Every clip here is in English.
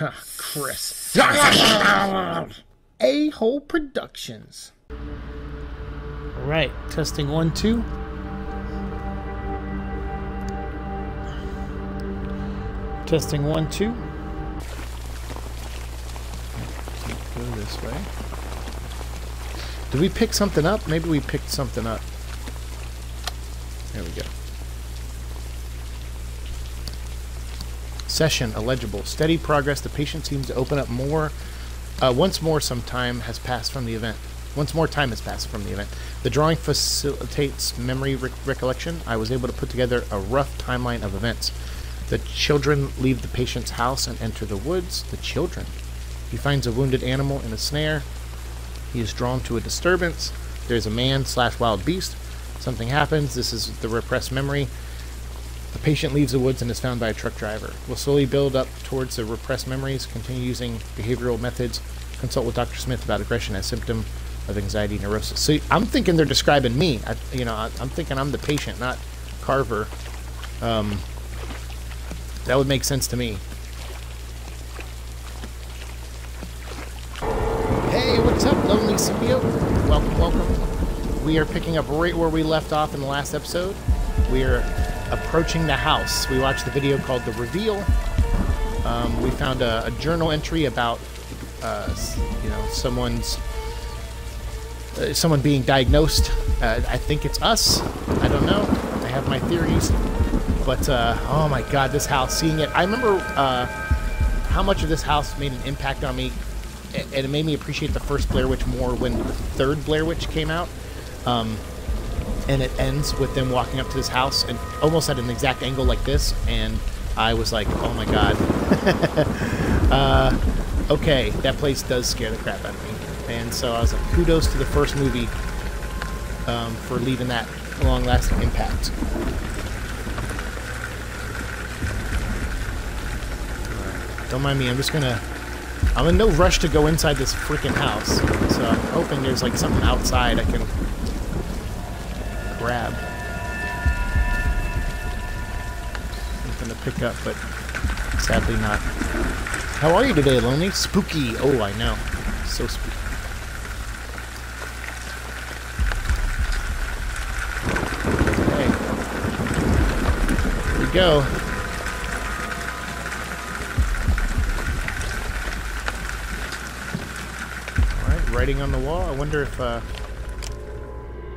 Huh, Chris. A-hole Productions. Alright, testing 1, 2. Testing 1, 2. Go this way. Did we pick something up? Maybe we picked something up. There we go. Session illegible. Steady progress. The patient seems to open up more. Once more time has passed from the event. The drawing facilitates memory recollection. I was able to put together a rough timeline of events. The children leave the patient's house and enter the woods. The children. He finds a wounded animal in a snare. He is drawn to a disturbance. There's a man/wild beast. Something happens. This is the repressed memory. The patient leaves the woods and is found by a truck driver. We'll slowly build up towards the repressed memories. Continue using behavioral methods. Consult with Dr. Smith about aggression as symptom of anxiety neurosis. So I'm thinking they're describing me. I'm thinking I'm the patient, not Carver. That would make sense to me. Hey, what's up, lonely symbiote? Welcome, welcome. We are picking up right where we left off in the last episode. We are approaching the house. We watched the video called The Reveal. We found a journal entry about someone being diagnosed. I think it's us. I don't know. I have my theories. But, oh my god, this house, seeing it. I remember how much of this house made an impact on me, and it made me appreciate the first Blair Witch more when the third Blair Witch came out. And it ends with them walking up to this house, and almost at an exact angle like this, and I was like, oh my god. Okay, that place does scare the crap out of me. And so I was like, kudos to the first movie for leaving that long-lasting impact. Don't mind me, I'm in no rush to go inside this freaking house. So I'm hoping there's like something outside I can grab. Nothing to pick up, but sadly not. How are you today, Lonely? Spooky. Oh, I know. So spooky. Okay. Here we go. Writing on the wall. I wonder if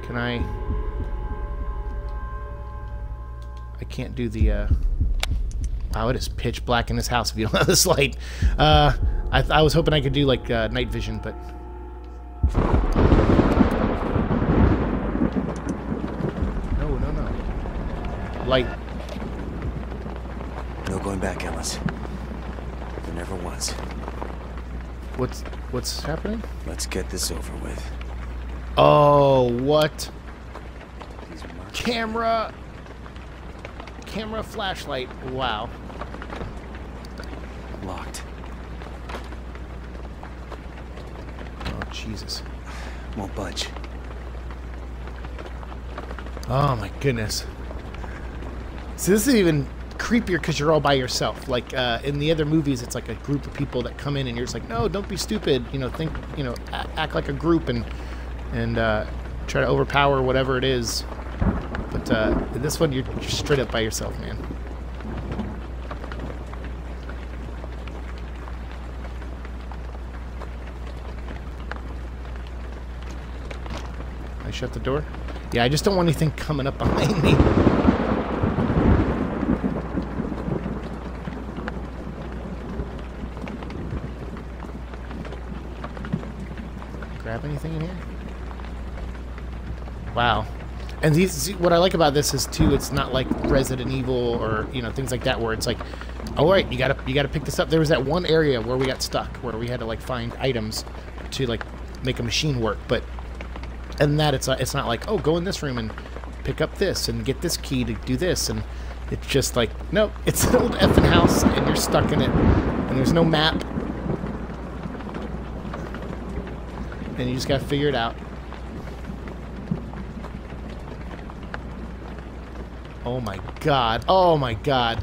can I can't do the wow, it is pitch black in this house if you don't have this light. I was hoping I could do like night vision, but no light. No going back, Ellis. There never was. What's happening? Let's get this over with. Oh, what? Camera flashlight. Wow. Locked. Oh, Jesus. Won't budge. Oh my goodness. So this is even creepier because you're all by yourself. Like in the other movies, it's like a group of people that come in and you're just like, no, don't be stupid, act like a group and try to overpower whatever it is. But in this one, you're straight up by yourself, man. I shut the door. Yeah, I just don't want anything coming up behind me. Anything in here? Wow. And what I like about this is too, it's not like Resident Evil or things like that where it's like, all right, you gotta pick this up. There was that one area where we got stuck where we had to like find items to like make a machine work, but and that it's not like, oh, go in this room and pick up this and get this key to do this, and it's just like, nope, it's an old effing house and you're stuck in it and there's no map. And you just gotta figure it out. Oh my god. Oh my god.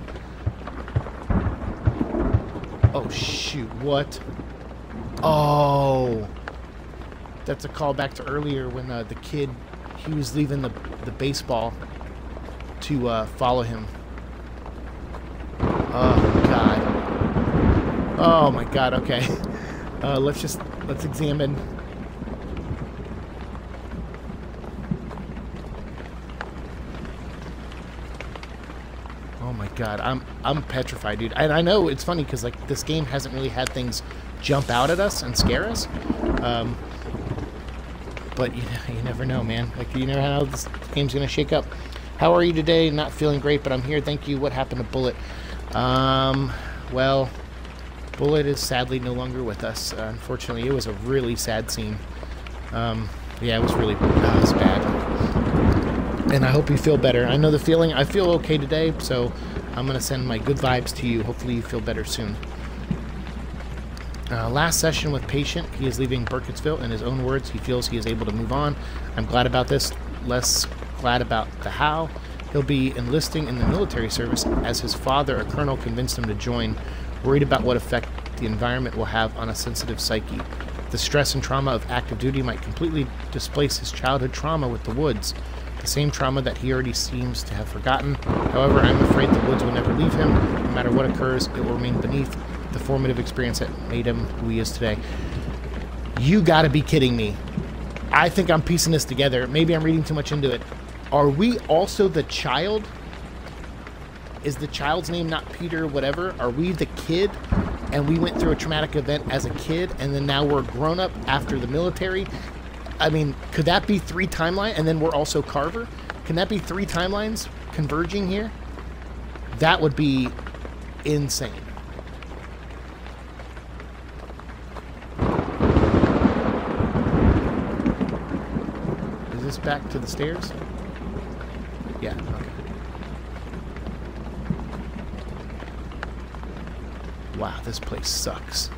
Oh, shoot. What? Oh. That's a callback to earlier when the kid, he was leaving the baseball to follow him. Oh, God. Oh, my God. Okay. Let's examine. Oh my God, I'm petrified, dude. And I know it's funny because like this game hasn't really had things jump out at us and scare us, but you never know, man. Like you never know how this game's gonna shake up. How are you today? Not feeling great, but I'm here. Thank you. What happened to Bullet? Well, Bullet is sadly no longer with us. Unfortunately, it was a really sad scene. Yeah, it was really bad. And I hope you feel better. I know the feeling. I feel okay today, so I'm going to send my good vibes to you. Hopefully you feel better soon. Last session with patient. He is leaving Burkittsville. In his own words, he feels he is able to move on. I'm glad about this. Less glad about the how. He'll be enlisting in the military service as his father, a colonel, convinced him to join. Worried about what effect the environment will have on a sensitive psyche. The stress and trauma of active duty might completely displace his childhood trauma with the woods. The same trauma that he already seems to have forgotten. However, I'm afraid the woods will never leave him. No matter what occurs, it will remain beneath the formative experience that made him who he is today. You gotta be kidding me. I think I'm piecing this together. Maybe I'm reading too much into it. Are we also the child? Is the child's name not Peter, whatever? Are we the kid? And we went through a traumatic event as a kid, and then now we're grown up after the military? I mean, could that be three timelines? And then we're also Carver? Can that be three timelines converging here? That would be insane. Is this back to the stairs? Yeah, okay. Wow, this place sucks.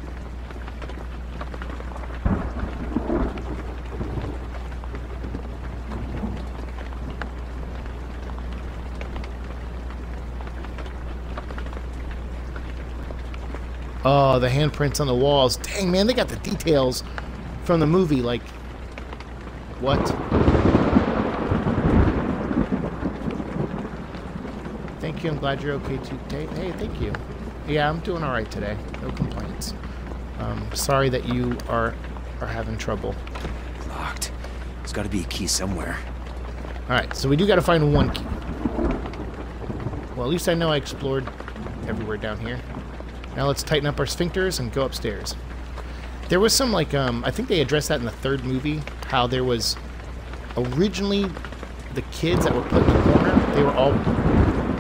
Oh, the handprints on the walls. Dang, man, they got the details from the movie. Like, what? Thank you. I'm glad you're okay today. Hey, thank you. Yeah, I'm doing all right today. No complaints. Sorry that you are having trouble. Locked. There's got to be a key somewhere. All right, so we do got to find one key. Well, at least I know I explored everywhere down here. Now let's tighten up our sphincters and go upstairs. There was some, like, I think they addressed that in the third movie, how there was originally the kids that were put in the corner, they were all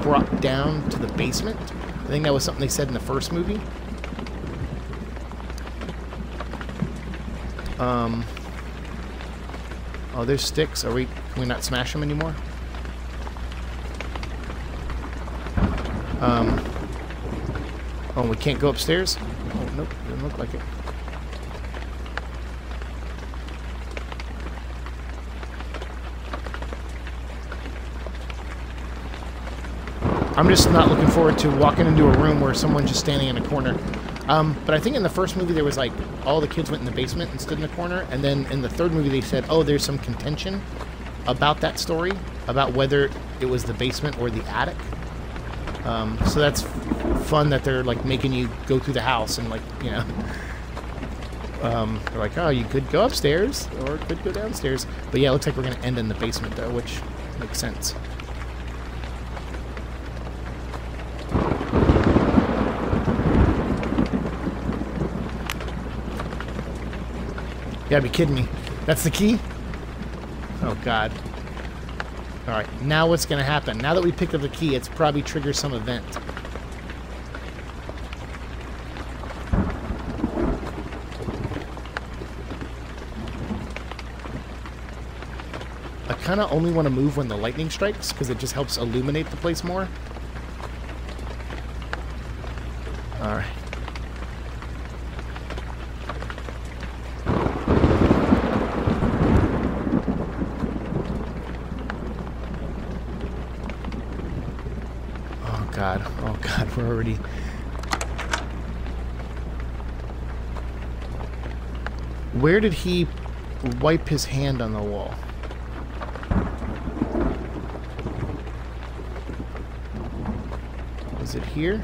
brought down to the basement. I think that was something they said in the first movie. Oh, there's sticks. Can we not smash them anymore? Oh, we can't go upstairs? Oh, nope. Doesn't look like it. I'm just not looking forward to walking into a room where someone's just standing in a corner. But I think in the first movie there was like, all the kids went in the basement and stood in the corner, and then in the third movie they said, oh, there's some contention about that story, about whether it was the basement or the attic. So that's fun that they're like making you go through the house and like, you know, they're like, oh, you could go upstairs or could go downstairs. But yeah, it looks like we're going to end in the basement though, which makes sense. You gotta be kidding me. That's the key? Oh God. All right, now what's going to happen? Now that we picked up the key, it's probably triggered some event. I kind of only want to move when the lightning strikes because it just helps illuminate the place more. All right. Oh God, we're already... Where did he wipe his hand on the wall? Is it here?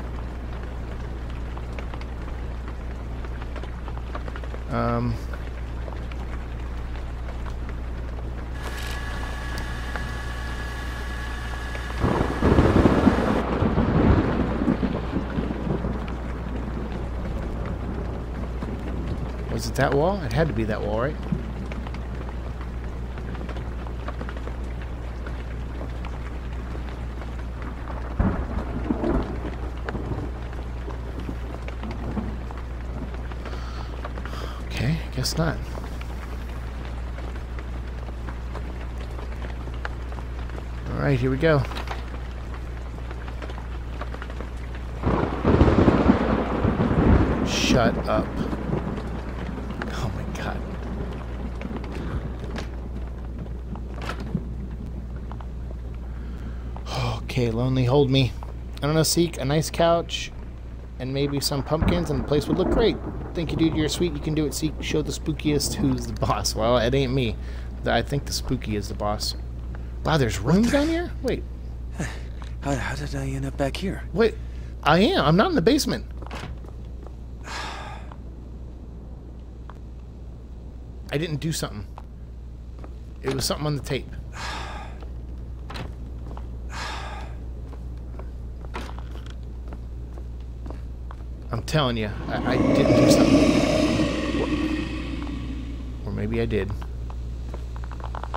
Was it that wall? It had to be that wall, right? Okay, guess not. All right, here we go. Shut up. Okay, lonely, hold me. I don't know, seek a nice couch and maybe some pumpkins and the place would look great. Thank you, dude, you're sweet, you can do it, seek. Show the spookiest who's the boss. Well, it ain't me. I think the spooky is the boss. Wow, there's rooms down here? Wait. How did I end up back here? Wait, I'm not in the basement. I didn't do something. It was something on the tape. I'm telling you, I didn't do something. Or maybe I did.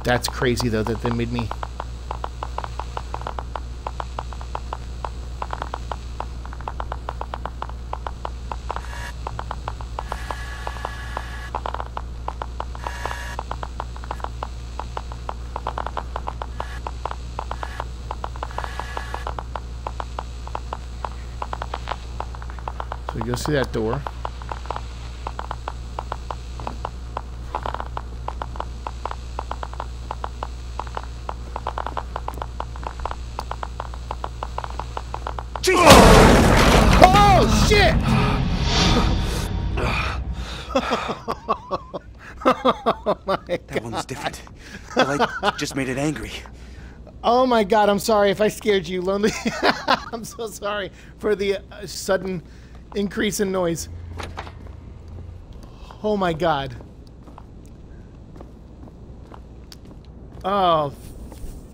That's crazy, though, that they made me... Go through that door. Jesus. Oh shit! Oh my God. That one's different. The light just made it angry. Oh my God! I'm sorry if I scared you, lonely. I'm so sorry for the sudden increase in noise. Oh my God. Oh,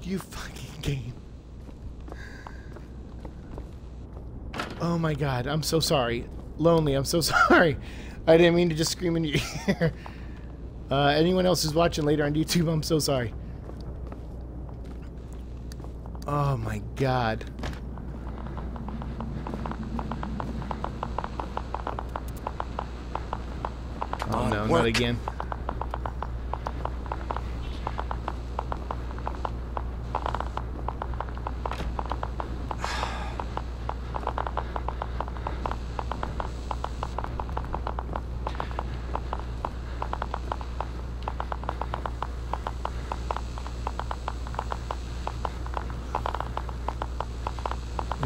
you fucking game. Oh my God, I'm so sorry. Lonely, I'm so sorry. I didn't mean to just scream in your ear. Anyone else who's watching later on YouTube, I'm so sorry. Oh my God. Oh no, not again.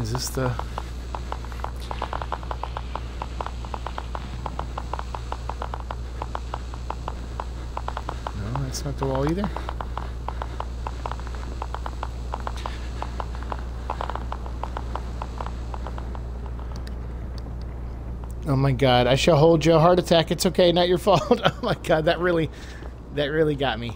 Is this the... That's not the wall either. Oh my God, I shall hold you. A heart attack. It's okay, not your fault. Oh my God, that really got me.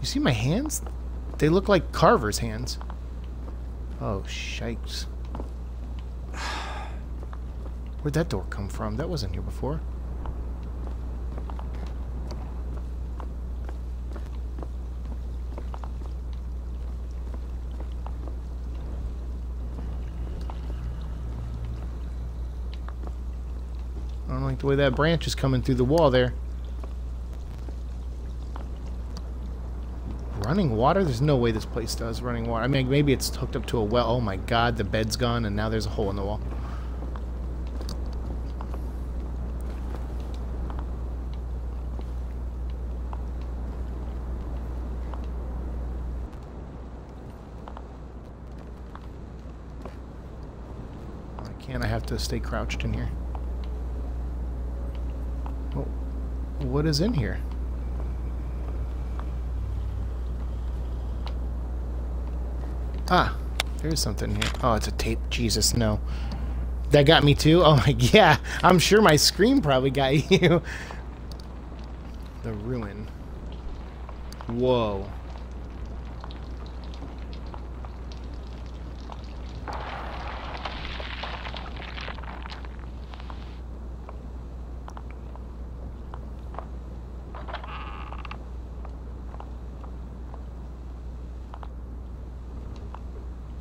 See my hands? They look like Carver's hands. Oh, shikes. Where'd that door come from? That wasn't here before. like the way that branch is coming through the wall there. Running water? There's no way this place does running water. I mean, maybe it's hooked up to a well. Oh my god, the bed's gone and now there's a hole in the wall. I have to stay crouched in here. Oh, what is in here? Ah, there's something here. Oh, it's a tape. Jesus, no. That got me too? Oh my, yeah. I'm sure my scream probably got you. The ruin. Whoa.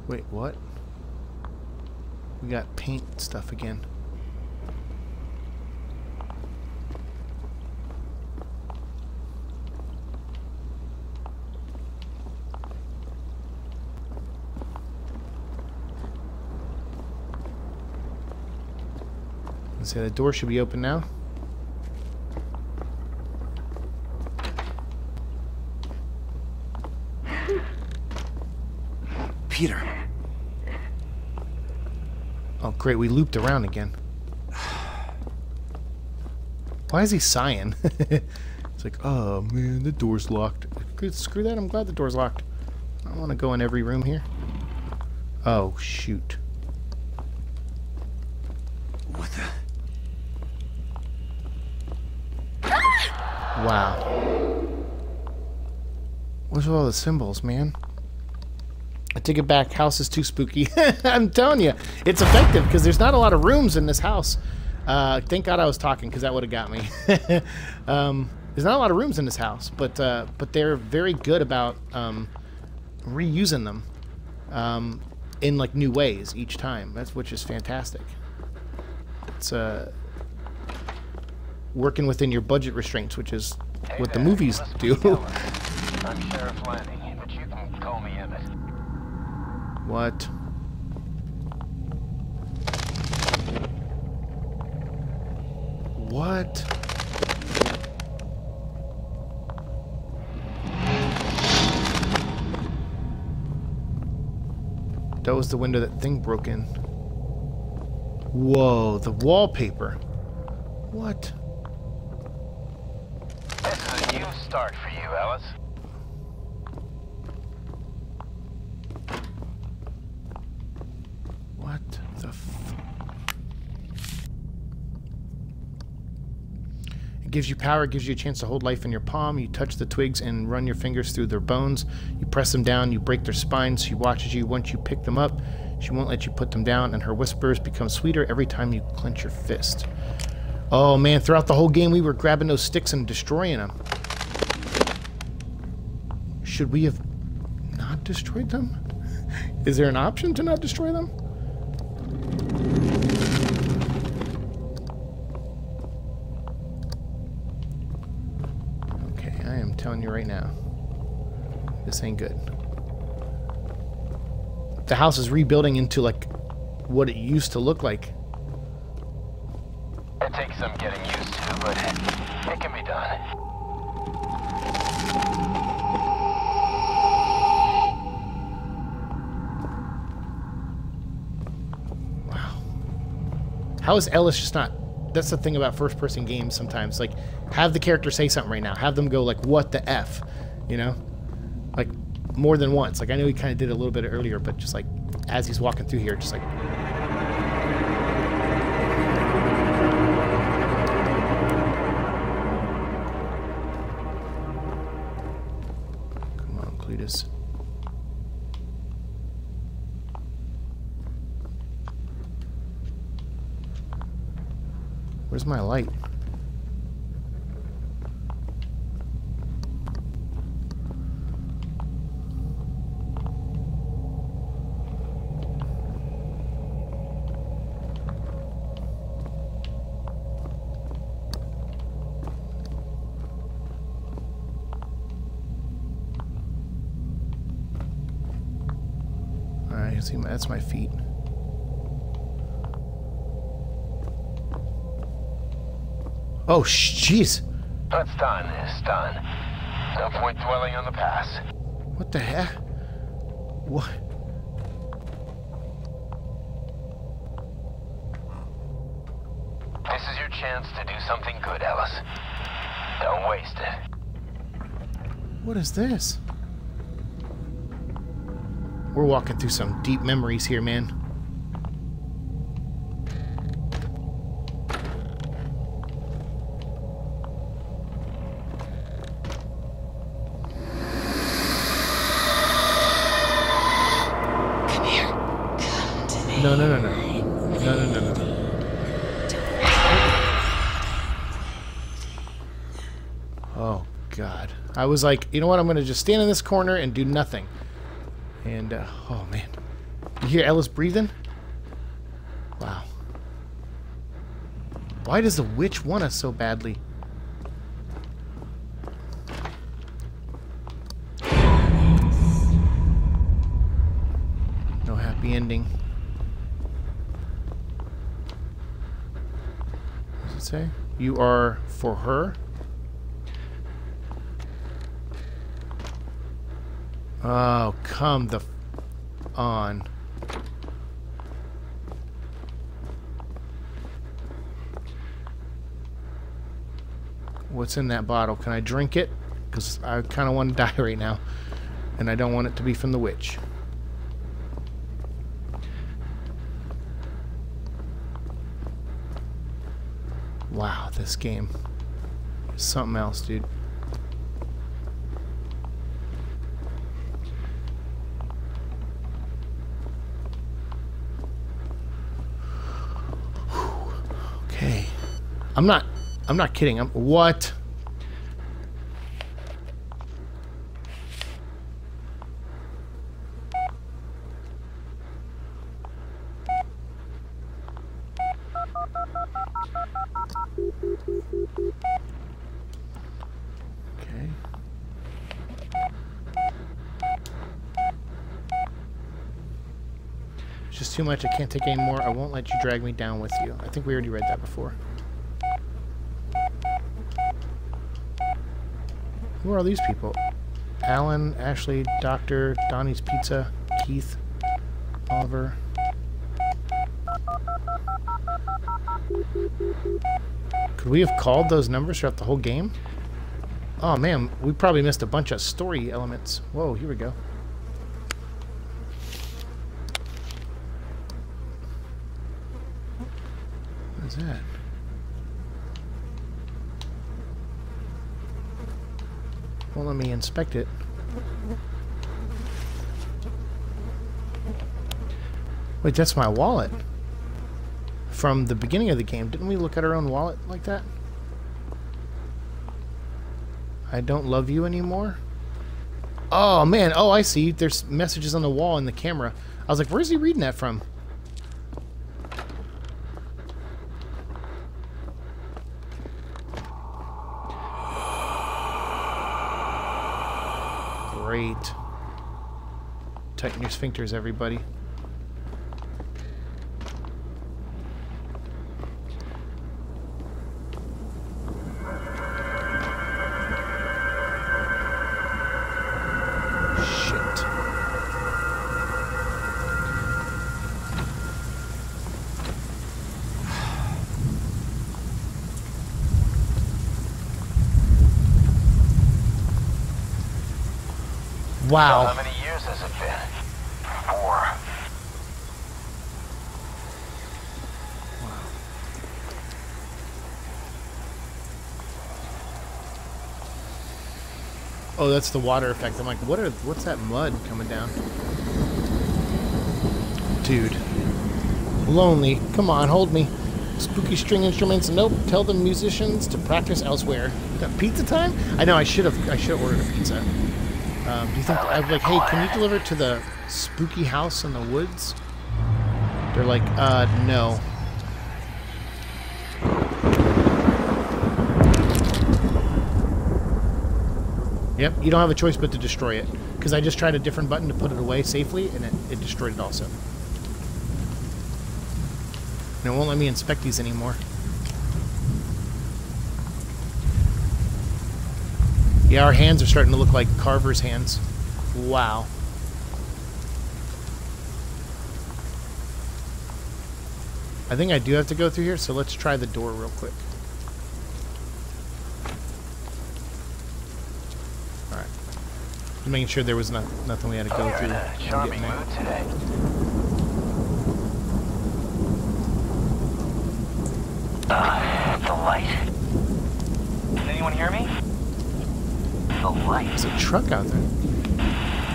Wait, what? We got paint stuff again. Let's say the door should be open now. Peter. Oh, great. We looped around again. Why is he sighing? It's like, oh, man, the door's locked. Screw that. I'm glad the door's locked. I don't want to go in every room here. Oh, shoot. What the? Wow. What's with all the symbols, man? I take it back. House is too spooky. I'm telling you, it's effective because there's not a lot of rooms in this house. Thank God I was talking because that would have got me. There's not a lot of rooms in this house, but they're very good about reusing them in like new ways each time. That's which is fantastic. It's working within your budget restraints, which is what the movies do. I'm Sheriff Lanning, but you can call me Ellis. What? What? That was the window that thing broke in. Whoa, the wallpaper. What? This is a new start for you, Ellis. What the f... It gives you power, it gives you a chance to hold life in your palm. You touch the twigs and run your fingers through their bones. You press them down, you break their spines. She watches you once you pick them up. She won't let you put them down, and her whispers become sweeter every time you clench your fist. Oh man, throughout the whole game we were grabbing those sticks and destroying them. Should we have not destroyed them? Is there an option to not destroy them? Okay, I am telling you right now, this ain't good. The house is rebuilding into like what it used to look like. It takes some getting used to, but it can be done. How is Ellis just not... That's the thing about first-person games sometimes. Like, have the character say something right now. Have them go, like, what the F? You know? Like, more than once. Like, I know he kind of did a little bit earlier, but just, like, as he's walking through here, just, like... Come on, Cletus. Where's my light? I assume that's my feet. Oh, jeez. It's done. It's done. No point dwelling on the past. What the heck? What? This is your chance to do something good, Ellis. Don't waste it. What is this? We're walking through some deep memories here, man. I was like, you know what? I'm going to just stand in this corner and do nothing. And, oh, man. You hear Ellis breathing? Wow. Why does the witch want us so badly? No happy ending. What does it say? You are for her? Oh, come the f on. What's in that bottle? Can I drink it? Because I kind of want to die right now. And I don't want it to be from the witch. Wow, this game is something else, dude. I'm not kidding. What? Okay. It's just too much. I can't take any more. I won't let you drag me down with you. I think we already read that before. Who are these people? Alan, Ashley, Doctor, Donnie's Pizza, Keith, Oliver. Could we have called those numbers throughout the whole game? Oh man, we probably missed a bunch of story elements. Whoa, here we go. What is that? Well, let me inspect it. Wait, that's my wallet. From the beginning of the game. Didn't we look at our own wallet like that? I don't love you anymore. Oh, man. Oh, I see. There's messages on the wall in the camera. I was like, where's he reading that from? Great. Tighten your sphincters, everybody. Wow. How many years has it been? 4. Wow. Oh, that's the water effect. I'm like, what's that mud coming down? Dude. Lonely. Come on, hold me. Spooky string instruments. Nope. Tell the musicians to practice elsewhere. Got pizza time? I know, I should have ordered a pizza. Do you think I was like, hey, can you deliver it to the spooky house in the woods? They're like, no. Yep, you don't have a choice but to destroy it. because I just tried a different button to put it away safely, and it destroyed it also. And it won't let me inspect these anymore. Yeah, our hands are starting to look like Carver's hands. Wow. I think I do have to go through here, so let's try the door real quick. All right. Just making sure there was nothing we had to go through. Charming mood today. The light. Can anyone hear me? The light. There's a truck out there.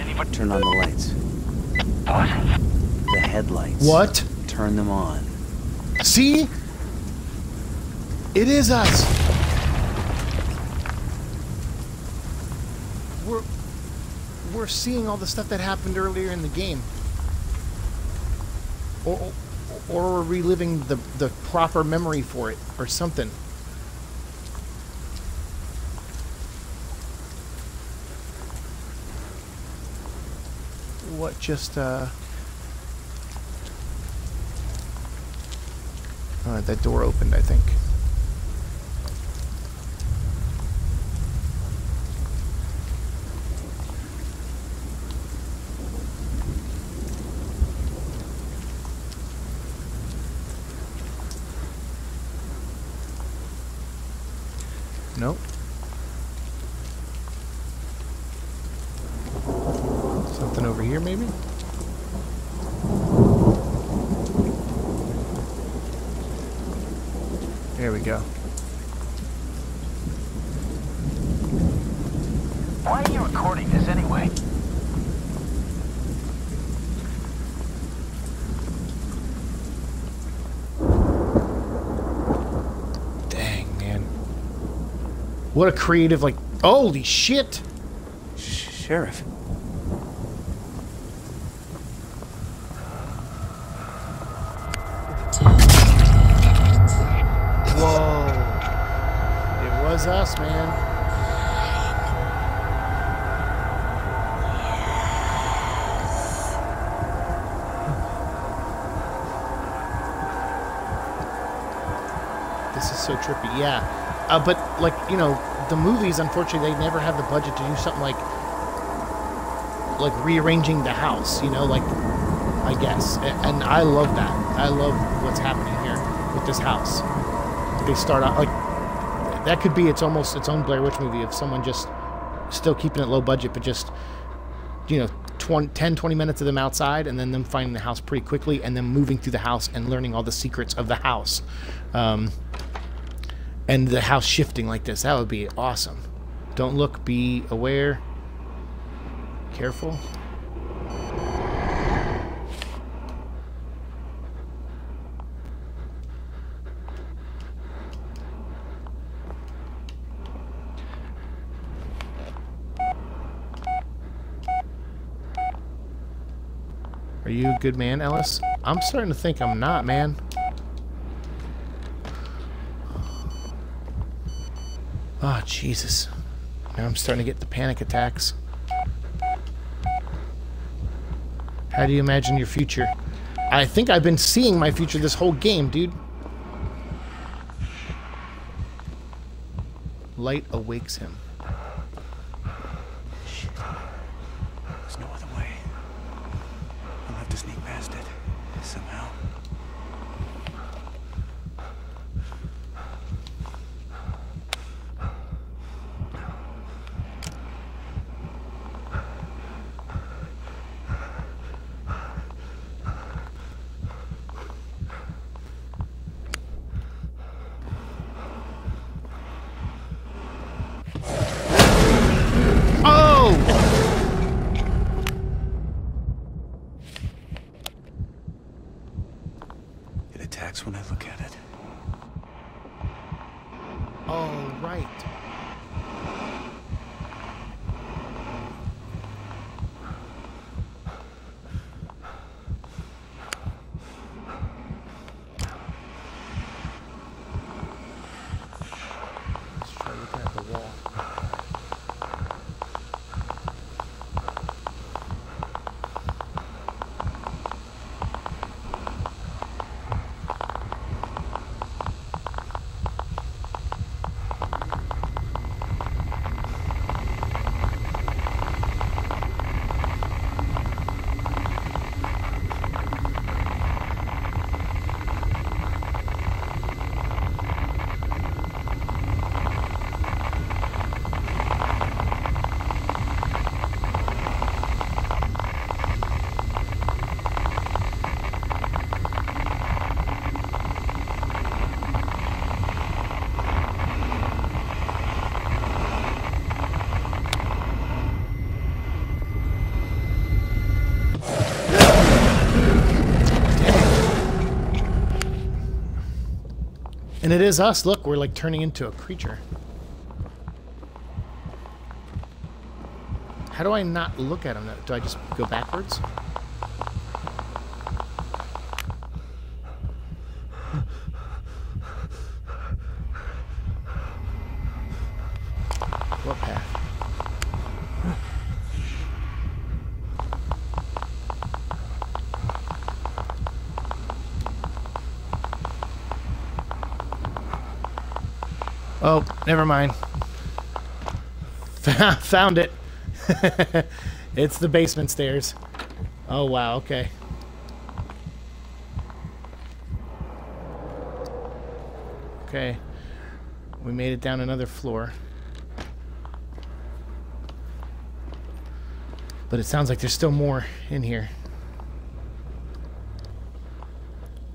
Anybody turn on the lights? What? The headlights. What? Turn them on. See? It is us. We're seeing all the stuff that happened earlier in the game. Or we're reliving the proper memory for it or something. What just Alright, that door opened, I think. Nope. Something over here, maybe? There we go. Why are you recording this anyway? Dang, man. What a creative, like, holy shit! Sheriff. Us, man. This is so trippy, yeah. But, like, you know, the movies, unfortunately, they never have the budget to do something like rearranging the house, you know, like, I guess. And I love that. I love what's happening here with this house. They start out, like, that could be it's almost its own Blair Witch movie of someone just still keeping it low budget, but just, you know, 10-20 minutes of them outside and then them finding the house pretty quickly and then moving through the house and learning all the secrets of the house. And the house shifting like this. That would be awesome. Don't look, be aware. Careful. Are you a good man, Ellis? I'm starting to think I'm not, man. Oh, Jesus. Now I'm starting to get the panic attacks. How do you imagine your future? I think I've been seeing my future this whole game, dude. Light awakes him. And it is us. Look, we're like turning into a creature. How do I not look at him? Do I just go backwards? What path? Oh, never mind. Found it. It's the basement stairs. Oh, wow. Okay. Okay. We made it down another floor. But it sounds like there's still more in here.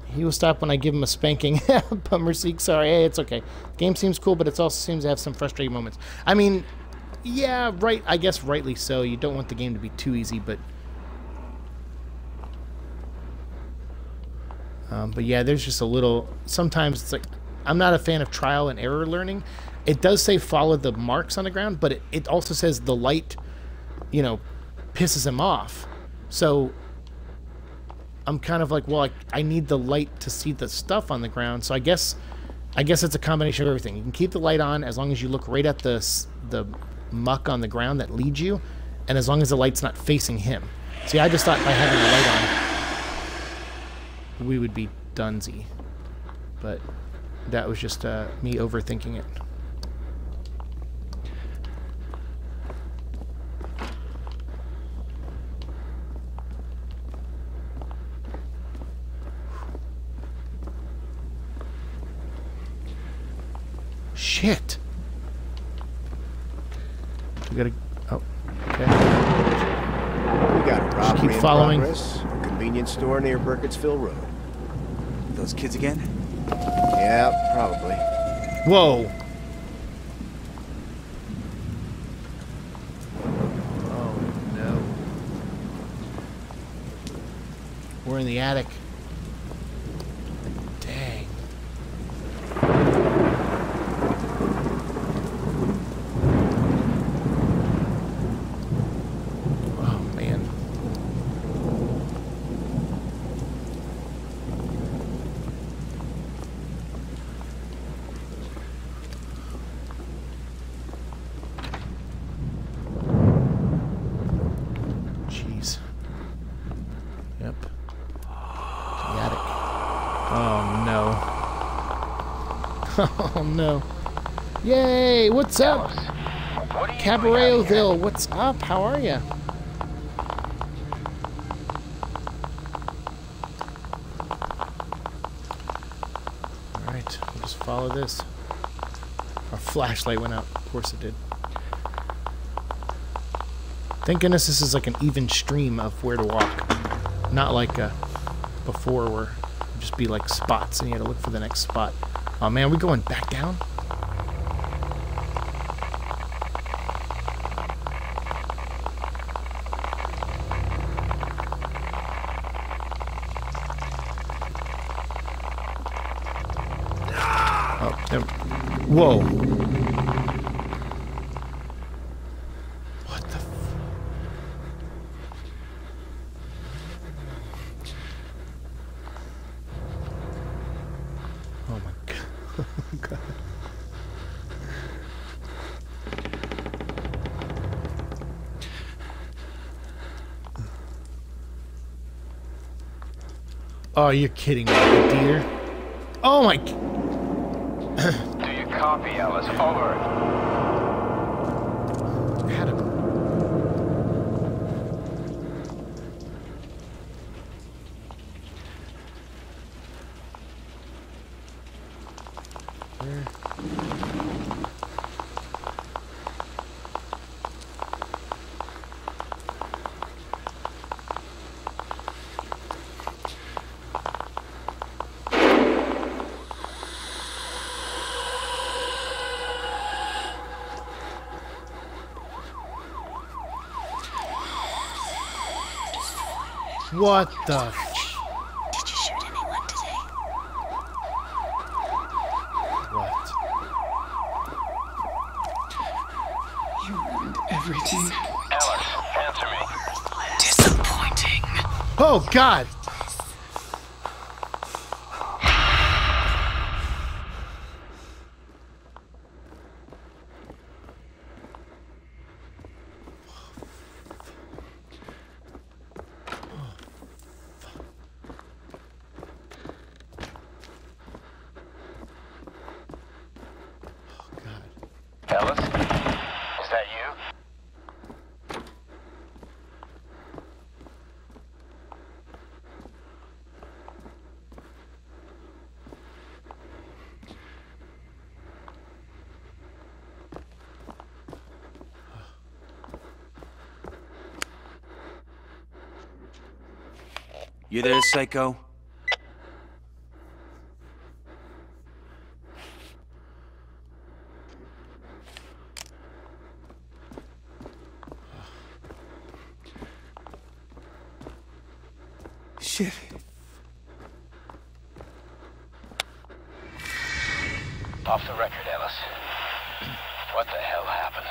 He will stop when I give him a spanking. Bummer seek, sorry. Hey, it's okay. The game seems cool, but it also seems to have some frustrating moments. I mean, yeah, right. I guess rightly so. You don't want the game to be too easy, but yeah, there's just a little... Sometimes it's like... I'm not a fan of trial and error learning. It does say follow the marks on the ground, but it also says the light, you know, pisses him off. So... I'm kind of like, well, I need the light to see the stuff on the ground, so I guess it's a combination of everything. You can keep the light on as long as you look right at the muck on the ground that leads you, and as long as the light's not facing him. See, I just thought by having the light on, we would be donezy, but that was just me overthinking it. Shit. We gotta... Oh. Okay. We got a robbery in progress. A convenience store near Burkittsville Road. Those kids again? Yeah, probably. Whoa. Oh, no. We're in the attic. No. Yay! What's up? What Cabarellville, what's up? How are ya? Alright, we'll just follow this. Our flashlight went out. Of course it did. Thank goodness this is like an even stream of where to walk. Not like before where it'd just be like spots and you had to look for the next spot. Oh man, we going back down? Oh, there. Whoa. What the f... Oh my god. God. Oh, you're kidding me, dear. Oh my... Do you copy, Ellis? Over. Adam. What the? Did you shoot anyone today? Oh, God. Ellis, is that you? You there, psycho? Shit. Off the record, Ellis. What the hell happened?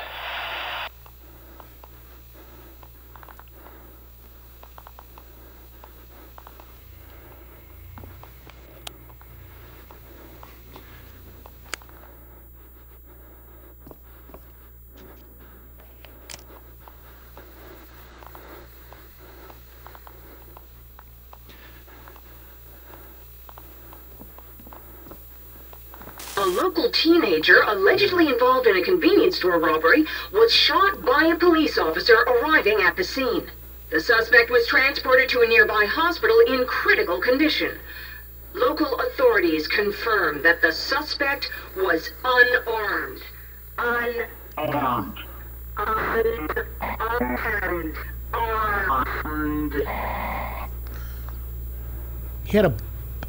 A local teenager allegedly involved in a convenience store robbery was shot by a police officer arriving at the scene. The suspect was transported to a nearby hospital in critical condition. Local authorities confirmed that the suspect was unarmed. Unarmed. Unarmed. Unarmed. He had a...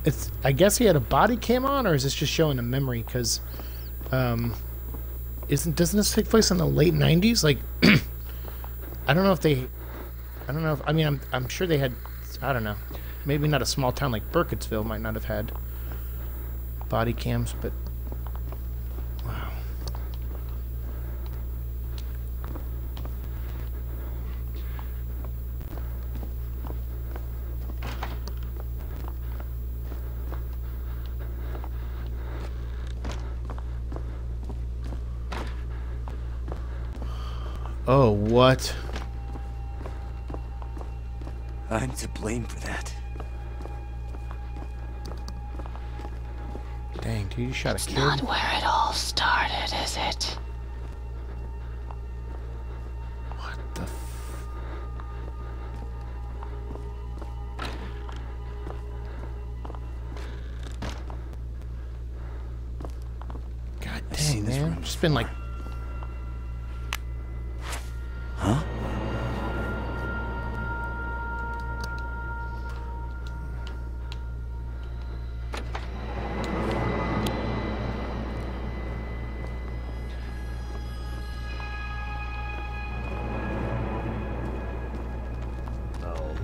It's, I guess he had a body cam on, or is this just showing a memory? Because, doesn't this take place in the late 90s? Like, I'm sure they had, maybe not a small town like Burkittsville might not have had body cams, but wow. Oh, what? I'm to blame for that. Dang, dude, you shot a kid. That's not where it all started, is it? What the God dang, man. It's been like...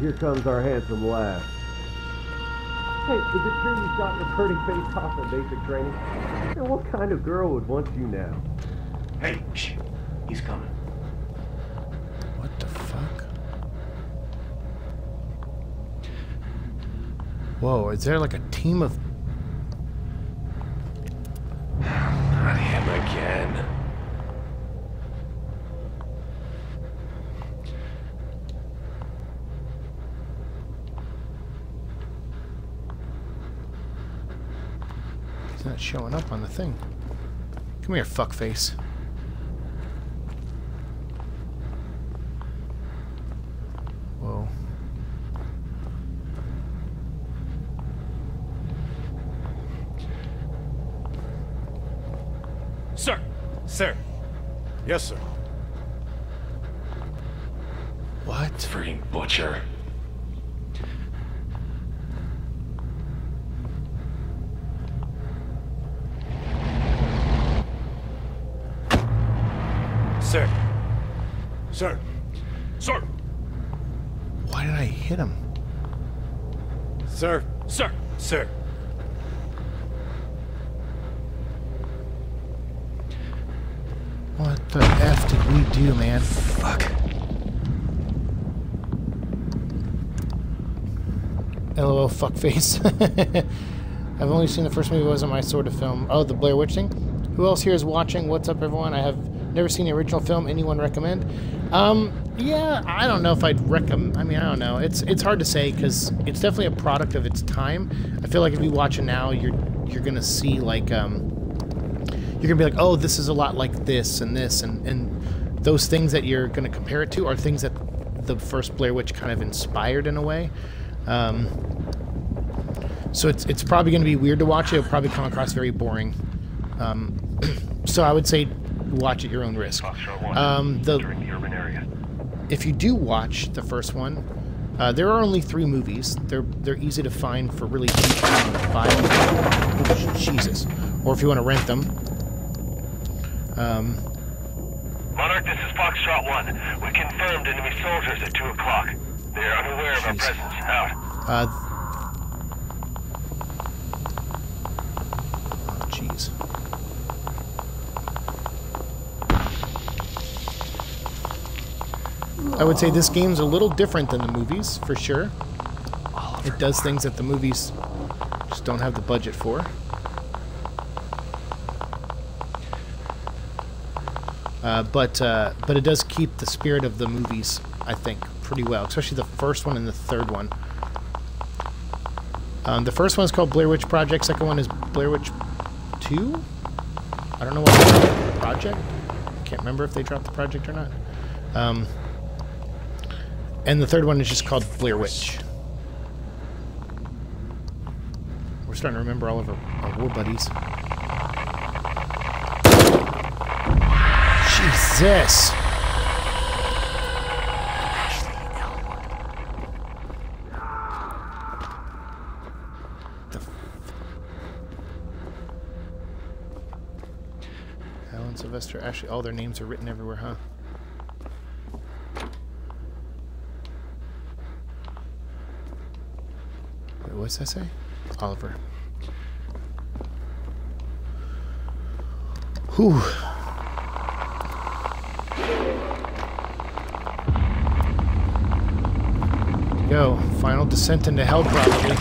Here comes our handsome lad. Hey, is it true you shot your pretty face off in basic training? And what kind of girl would want you now? Hey, shh. He's coming. What the fuck? Whoa, is there like a team of... Not him again. Not showing up on the thing. Come here, fuckface. Whoa. Sir! Sir! Yes, sir. What? Freaking butcher. Sir. Sir. Sir. Why did I hit him? Sir. Sir. Sir. What the F did we do, man? Fuck. LOL fuckface. I've only seen the first movie. It wasn't my sort of film. Oh, the Blair Witch thing? Who else here is watching? What's up, everyone? I have never seen the original film. Anyone recommend? Yeah, I don't know if I'd recommend. I mean, I don't know. It's hard to say because it's definitely a product of its time. I feel like if you watch it now, you're gonna see like you're gonna be like, oh, this is a lot like this and those things that you're gonna compare it to are things that the first Blair Witch kind of inspired in a way. So it's probably going to be weird to watch it. It'll probably come across very boring. So I would say watch at your own risk. If you do watch the first one, there are only 3 movies. They're easy to find for really cheap. Oh, Jesus. Or if you want to rent them. Monarch, this is Foxtrot 1. We confirmed enemy soldiers at 2 o'clock. They are unaware of our presence. Out. Oh, jeez. I would say this game's a little different than the movies, for sure. It does things that the movies just don't have the budget for. But it does keep the spirit of the movies, I think, pretty well, especially the first one and the third one. The first one is called Blair Witch Project. Second one is Blair Witch 2. I don't know what project. I can't remember if they dropped the project or not. And the third one is just called Blair Witch. We're starting to remember all of our war buddies. Jesus. The Alan, Sylvester, Ashley, all their names are written everywhere, huh? Wait, what's that say? Oliver. Whew. Go. Final descent into hell, probably.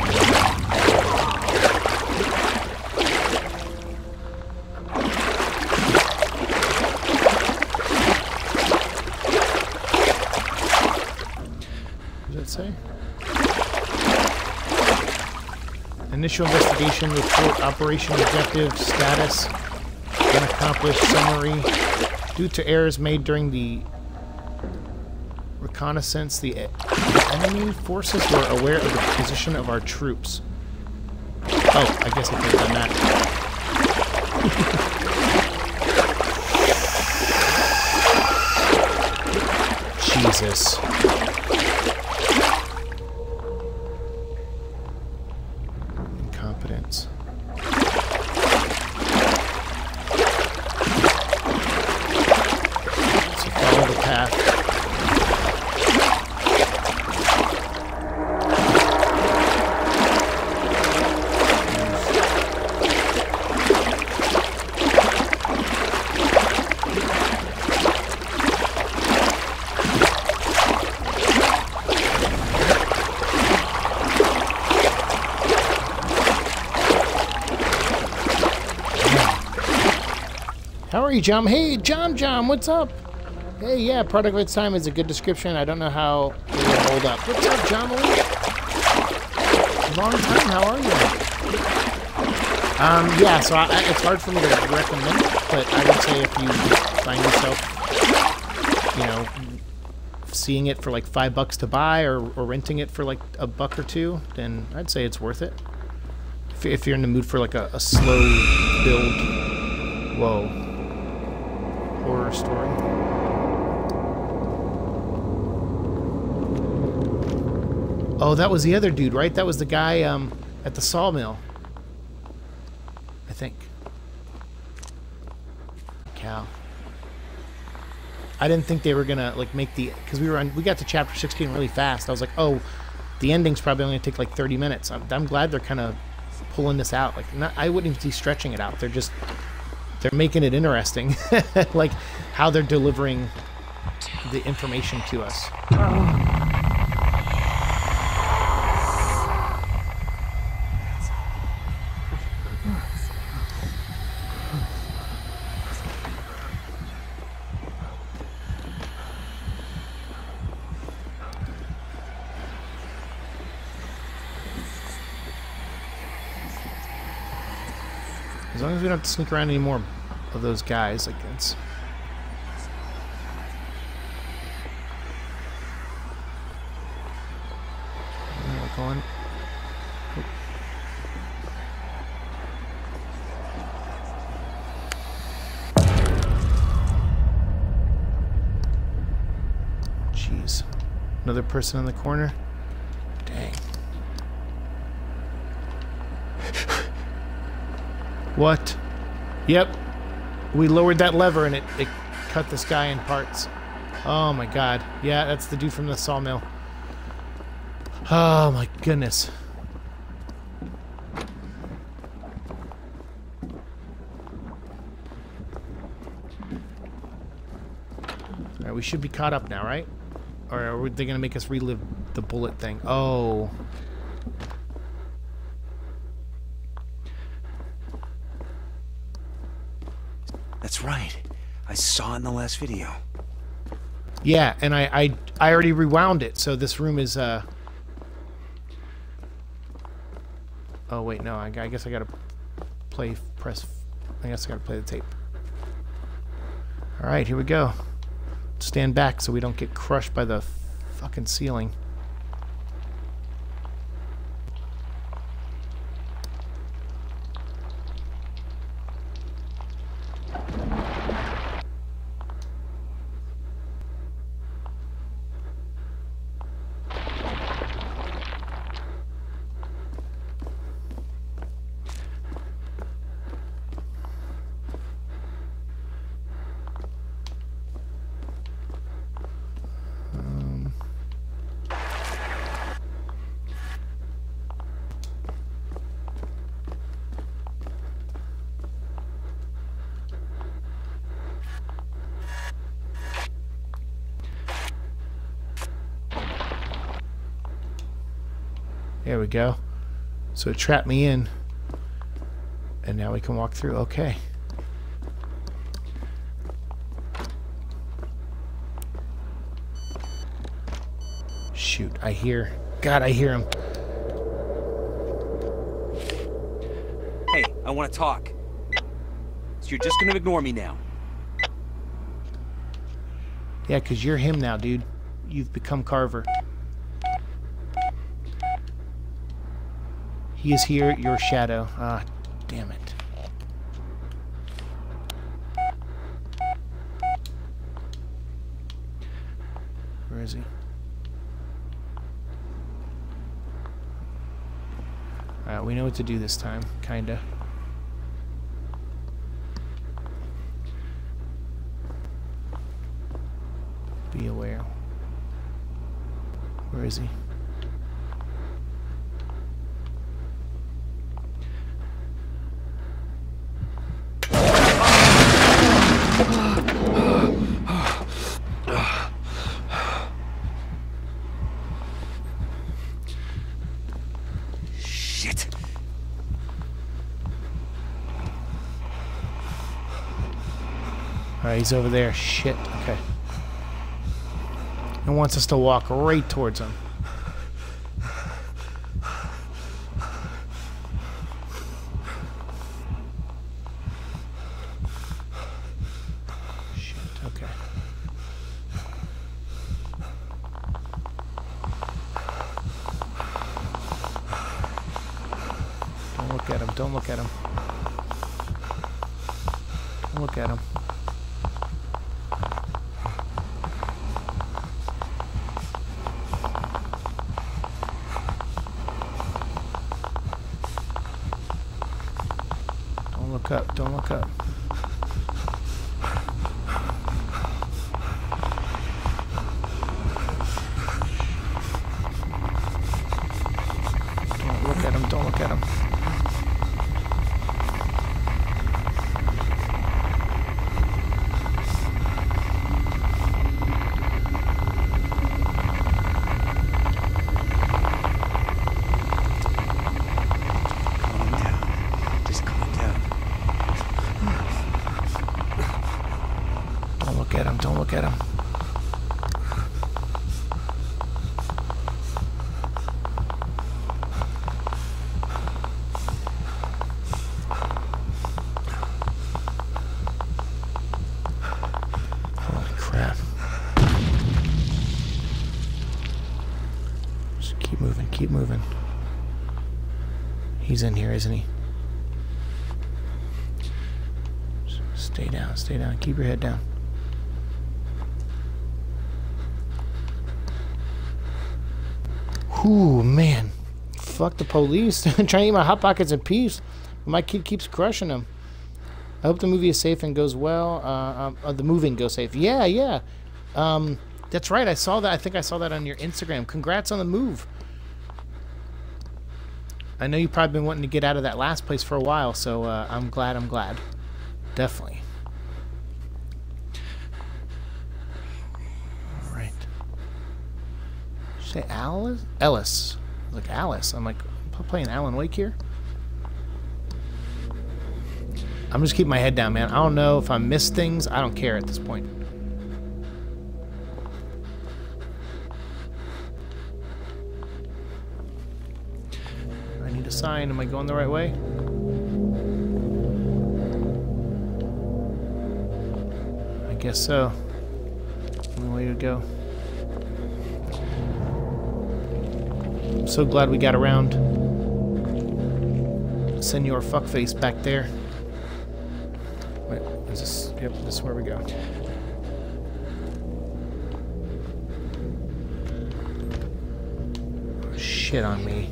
What does it say? Initial investigation report, operation objective, status, unaccomplished summary. Due to errors made during the reconnaissance, the enemy forces were aware of the position of our troops. Oh, I guess I could have done that. Jesus. Incompetence. So follow the path. Jom. Hey, Jom, what's up? Hey, yeah, product of its time is a good description. I don't know how it will hold up. What's up, Jom? Long time, how are you? Yeah, so it's hard for me to recommend it, but I would say if you find yourself, you know, seeing it for like $5 to buy or renting it for like $1 or $2, then I'd say it's worth it. If you're in the mood for like a slow build, whoa. Horror story. Oh, that was the other dude, right? That was the guy at the sawmill, I think. Cow. I didn't think they were gonna like make the, because we got to chapter 16 really fast. I was like, oh, the ending's probably only gonna take like 30 minutes. I'm glad they're kind of pulling this out. Like, not, I wouldn't even be stretching it out. They're just. They're making it interesting, like how they're delivering the information to us. As long as we don't have to sneak around any more of those guys, I guess. Going. Oh. Jeez. Another person in the corner? Dang. What? Yep. We lowered that lever and it cut this guy in parts. Oh my god. Yeah, that's the dude from the sawmill. Oh my goodness. Alright, we should be caught up now, right? Or are they gonna make us relive the bullet thing? Oh. That's right. I saw it in the last video. Yeah, and I already rewound it, so this room is oh wait, no. I guess I gotta play the tape. All right, here we go. Stand back so we don't get crushed by the fucking ceiling. There we go. So it trapped me in. And now we can walk through. Okay. Shoot, I hear. God, I hear him. Hey, I want to talk. So you're just going to ignore me now. Yeah, because you're him now, dude. You've become Carver. He is here, your shadow. Ah, damn it. Where is he? Alright, we know what to do this time, kinda. Be aware. Where is he? He's over there. Shit. Okay. And wants us to walk right towards him. Shit. Okay. Don't look at him. Don't look at him. Don't look at him. Up, don't look up. Don't look at him, don't look at He's in here, isn't he? Stay down, stay down. Keep your head down. Ooh, man. Fuck the police. Trying to eat my Hot Pockets in peace. My kid keeps crushing them. I hope the movie is safe and goes well. The moving goes safe. Yeah, yeah. That's right. I saw that. I think I saw that on your Instagram. Congrats on the move. I know you've probably been wanting to get out of that last place for a while, so I'm glad. I'm glad. Definitely. All right. Did you say Alice? Ellis. Like Alice. I'm like, I'm playing Alan Wake here. I'm just keeping my head down, man. I don't know if I miss things. I don't care at this point. I need a sign. Am I going the right way? I guess so. Only way to go. I'm so glad we got around. Senor Fuckface back there. Is this, yep, this is where we go. Oh, shit on me.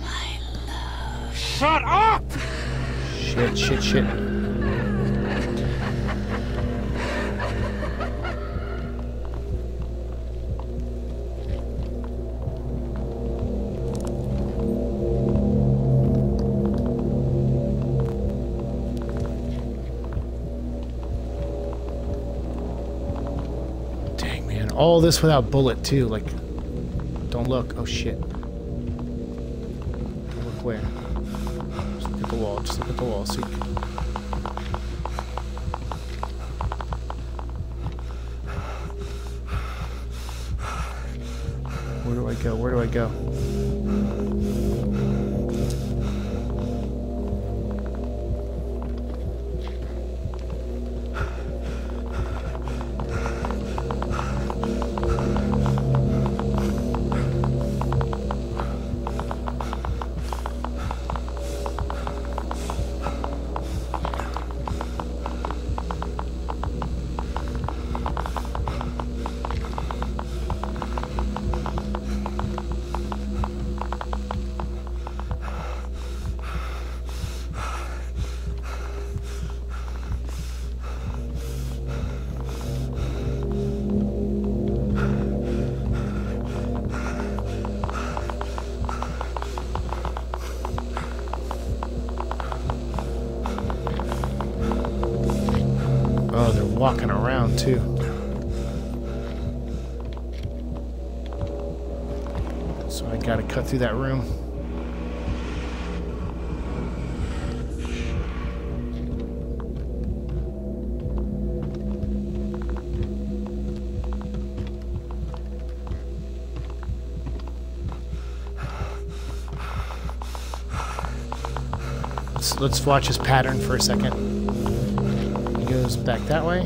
My love. Shut up! Shit, shit, shit. All this without bullet too, like, don't look. Oh shit. Look where? Just look at the wall, just look at the wall, see. Where do I go? Where do I go? Walking around too. So I gotta cut through that room. Let's watch his pattern for a second. Goes back that way.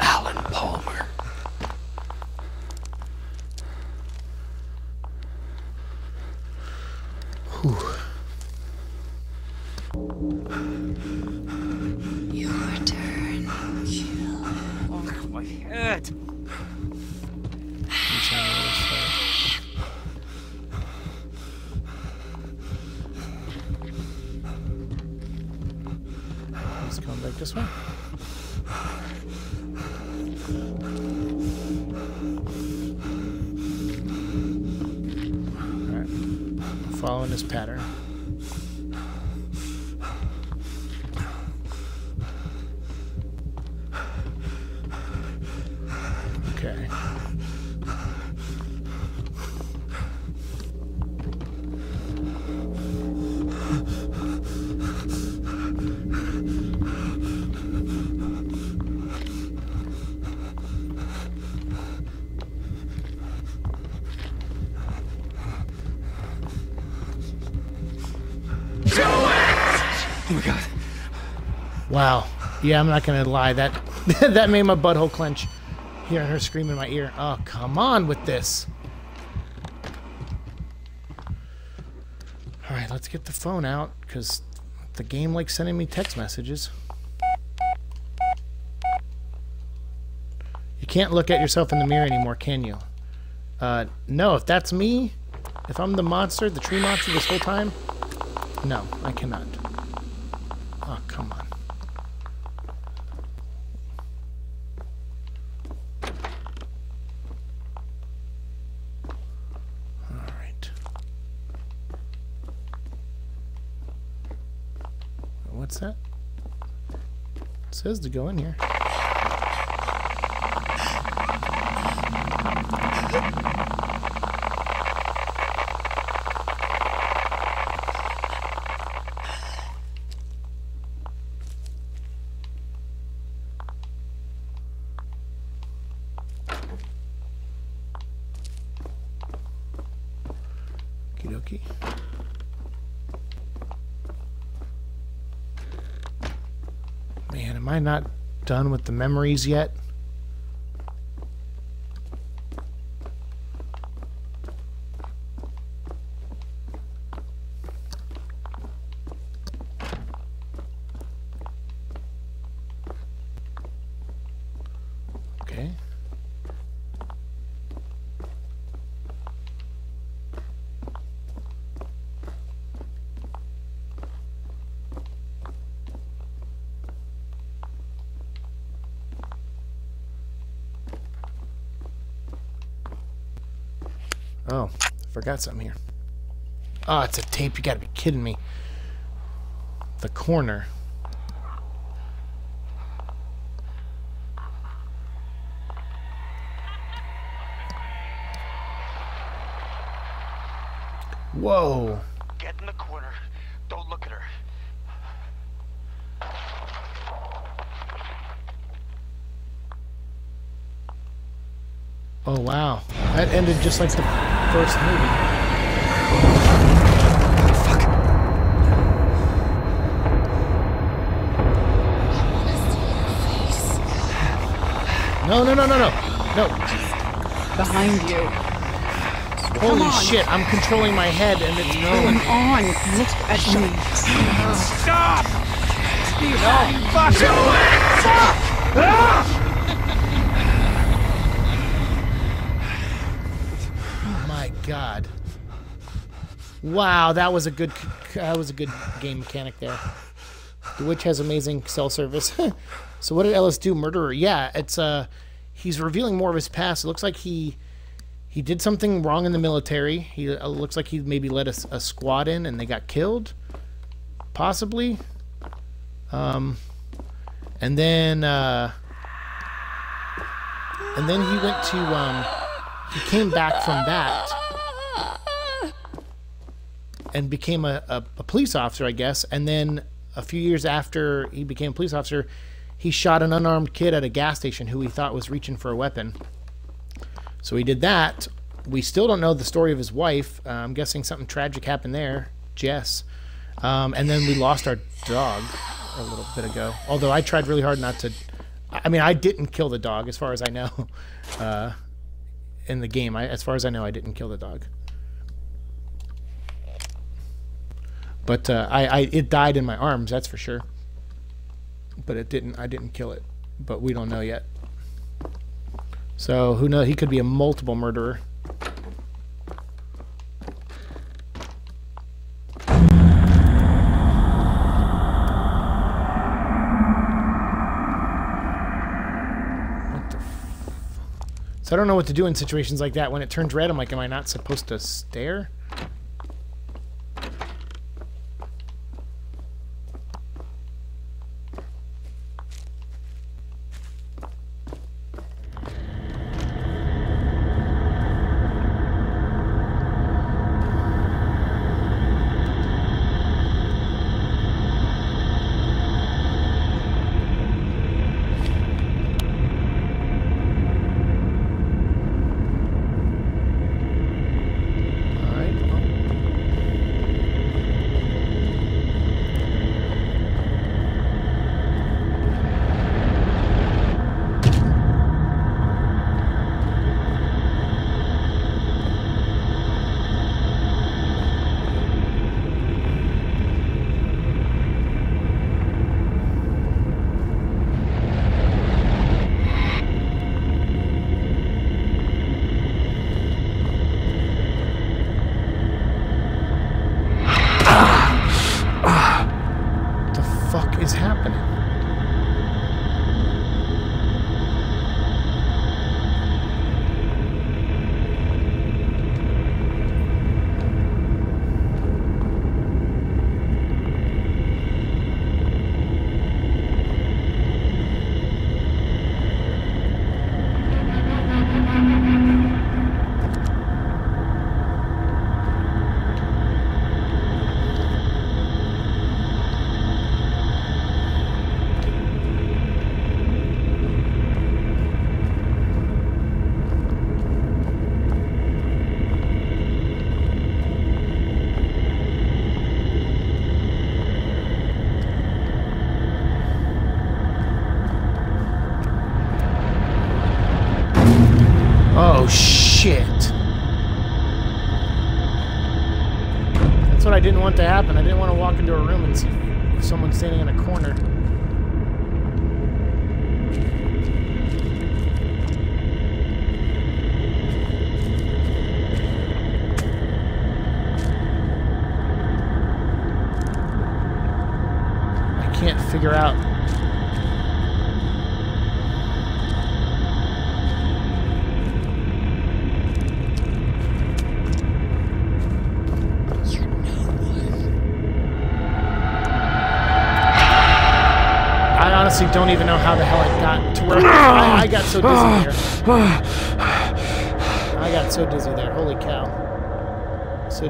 Alan Palmer. Whew. Following this pattern. Okay. my God. Wow. Yeah, I'm not going to lie. That made my butthole clench. Hearing her scream in my ear. Oh, come on with this. All right, let's get the phone out because the game likes sending me text messages. You can't look at yourself in the mirror anymore, can you? No, if that's me, if I'm the monster, the tree monster this whole time, no, I cannot. Oh, come on. What's that? It says to go in here. Okie dokie. Am I not done with the memories yet? Okay. Oh, I forgot something here. Oh, it's a tape. You gotta be kidding me. The corner. Whoa. Get in the corner. Don't look at her. Oh, wow. That ended just like the first movie. Fuck. I want to see your face. No. Behind you. Holy shit, I'm controlling my head and it's going on. Look at me. Stop! Steve, no. Fuck. Do it! Stop! Ah! God. Wow, that was a good game mechanic there. The witch has amazing cell service. So what did Ellis do? Murderer. Yeah, it's he's revealing more of his past. It looks like he did something wrong in the military. He looks like he maybe led a squad in and they got killed. Possibly. And then he went to he came back from that and became a police officer, I guess. And then a few years after he became a police officer, he shot an unarmed kid at a gas station who he thought was reaching for a weapon. So he did that. We still don't know the story of his wife. I'm guessing something tragic happened there, Jess. And then we lost our dog a little bit ago. Although I tried really hard not to... I mean, I didn't kill the dog, as far as I know. In the game, as far as I know, I didn't kill the dog. But it died in my arms, that's for sure. But I didn't kill it. But we don't know yet. So who knows? He could be a multiple murderer. What the f? So I don't know what to do in situations like that. When it turns red, I'm like, am I not supposed to stare? want to happen. I didn't want to walk into a room and see someone standing in a corner. I can't figure out. Don't even know how the hell I got to where I got so dizzy there. I got so dizzy there. Holy cow. So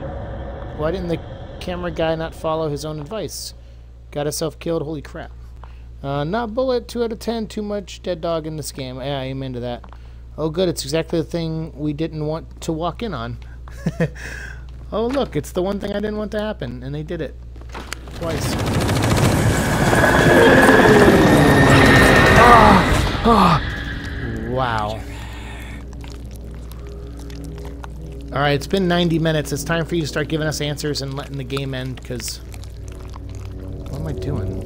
why didn't the camera guy not follow his own advice? Got himself killed. Holy crap. Not bullet. 2 out of 10. Too much dead dog in this game. Yeah, I am into that. Oh, good. It's exactly the thing we didn't want to walk in on. Oh, look. It's the one thing I didn't want to happen, and they did it twice. Oh, wow. Alright, it's been 90 minutes. It's time for you to start giving us answers and letting the game end, because... What am I doing?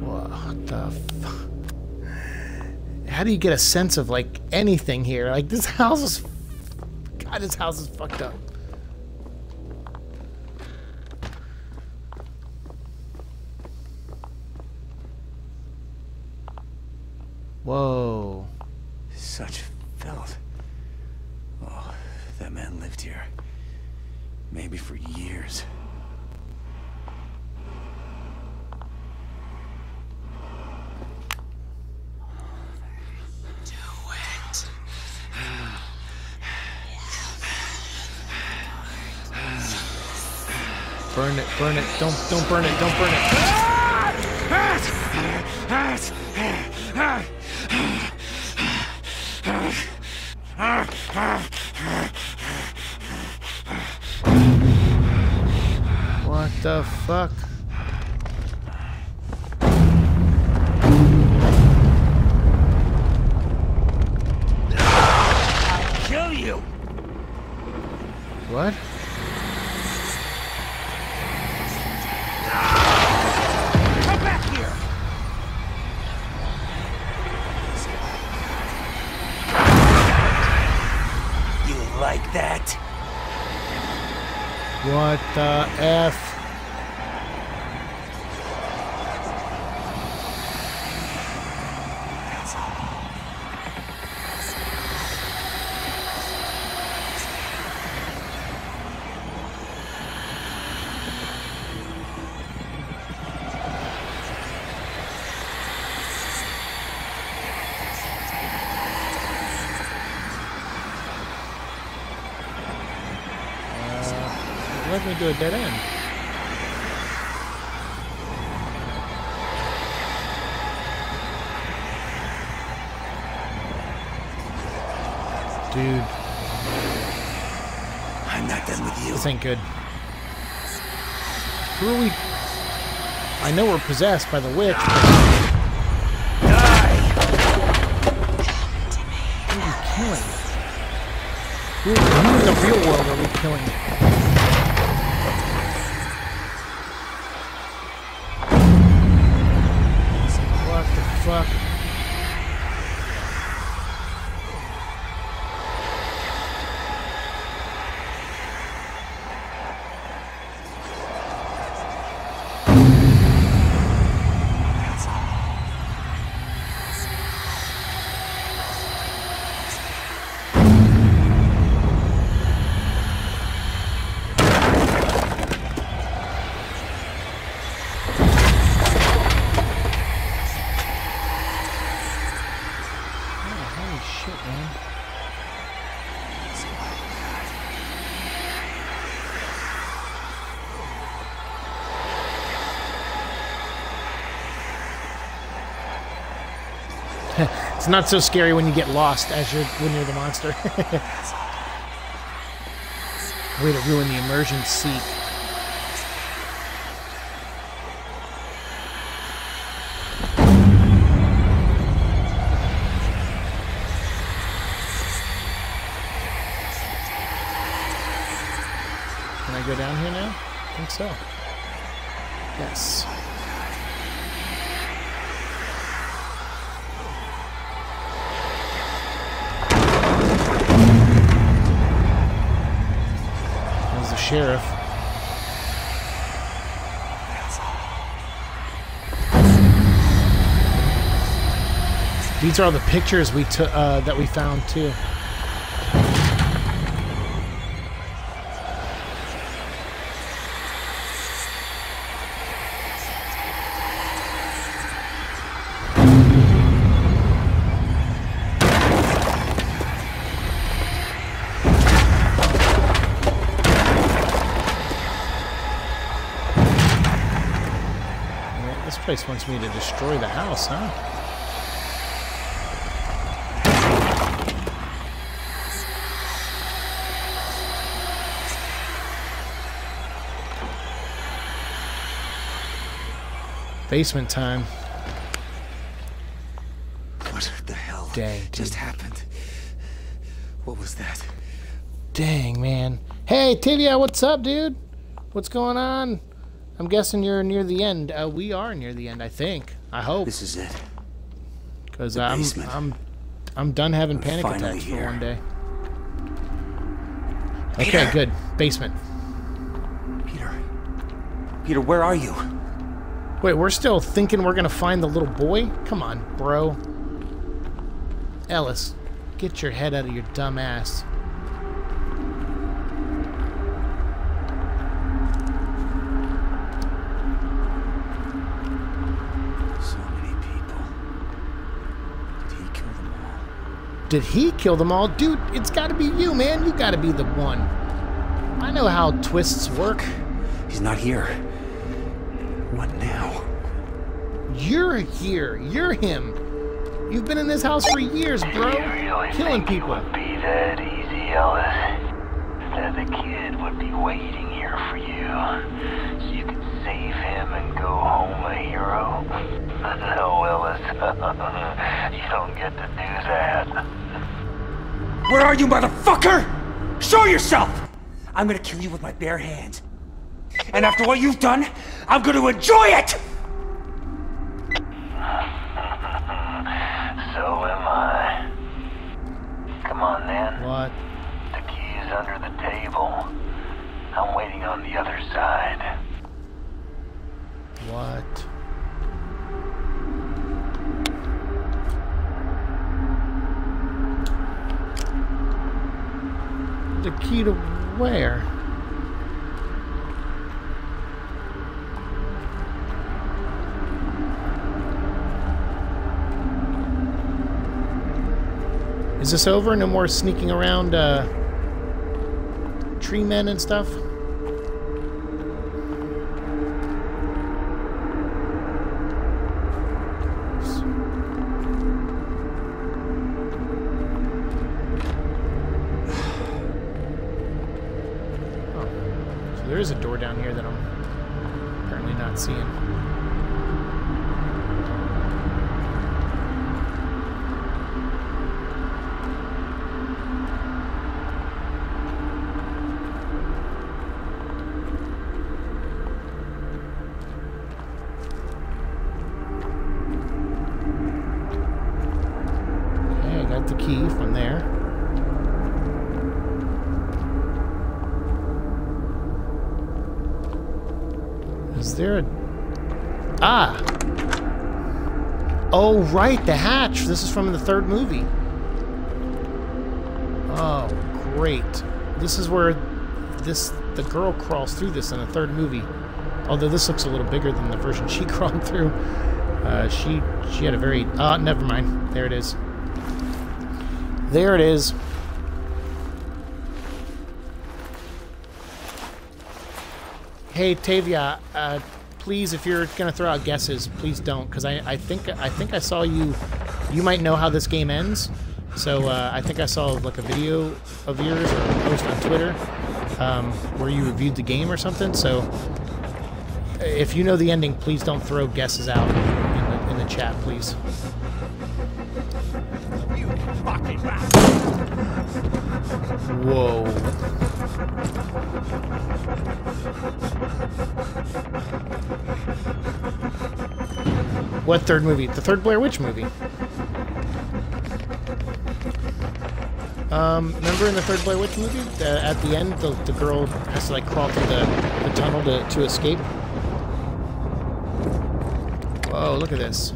What the f... How do you get a sense of, like, anything here? Like, this house is... God, this house is fucked up. Whoa. Such filth. Oh, that man lived here. Maybe for years. Do it. Burn it, burn it. Don't burn it, don't burn it. What the fuck? I'll kill you. What? What the F? Let me do a dead end. Dude. I'm not done with you. This ain't good. Who are we? I know we're possessed by the witch. Who are we killing? Who in the real world are we killing? Fuck. It's not so scary when you get lost as when you're the monster. Way to ruin the immersion seat. down here now? I think so. Yes. There's the sheriff. These are all the pictures we took that we found too. This place wants me to destroy the house, huh? Basement time. What the hell just happened? What was that? Dang, man. Hey, Tavia, what's up, dude? What's going on? I'm guessing you're near the end. We are near the end, I think. I hope. This is it. Because I'm done having panic attacks for one day. Peter. Okay, good. Basement. Peter, where are you? Wait, we're still thinking we're gonna find the little boy? Come on, bro. Ellis, get your head out of your dumb ass. Did he kill them all? Dude, it's gotta be you, man. You gotta be the one. I know how twists work. He's not here. What now? You're here. You're him. You've been in this house for years, bro. Killing people. It would be that easy, Ellis. That the kid would be waiting here for you. So you could save him and go home a hero. No, Ellis. You don't get to do that. Where are you, motherfucker? Show yourself! I'm gonna kill you with my bare hands. And after what you've done, I'm gonna enjoy it! So am I. Come on, then. What? The key is under the table. I'm waiting on the other side. What? The key to where? Is this over? No more sneaking around tree men and stuff? There is a door down here that I'm apparently not seeing. Okay, I got the key from there. Is there a... Ah! Oh, right, the hatch! This is from the third movie. Oh, great. This is where the girl crawls through this in the third movie. Although this looks a little bigger than the version she crawled through. She had a very... Ah, never mind. There it is. There it is. Hey, Tavia, please, if you're going to throw out guesses, please don't, because I think I saw you... You might know how this game ends, so I think I saw, like, a video of yours or a post on Twitter where you reviewed the game or something, so if you know the ending, please don't throw guesses out in the chat, please. You Whoa. What third movie? The third Blair Witch movie. Remember in the third Blair Witch movie, at the end, the girl has to like crawl through the tunnel to escape? Whoa, look at this.